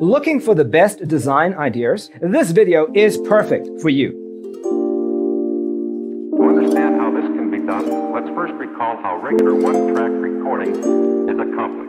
Looking for the best design ideas? This video is perfect for you. To understand how this can be done, let's first recall how regular one-track recording is accomplished.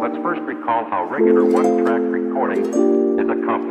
Let's first recall how regular one-track recording is accomplished.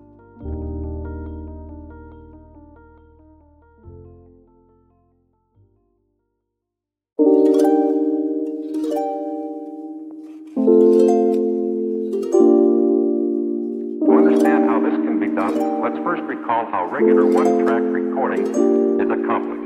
Let's first recall how regular one-track recording is accomplished.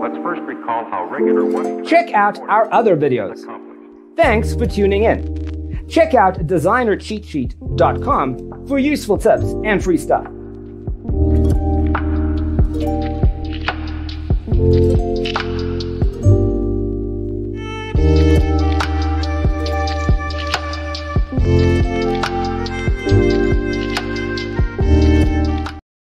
Let's first recall how regular one. Check out our other videos. Thanks for tuning in. Check out designercheatsheet.com for useful tips and free stuff.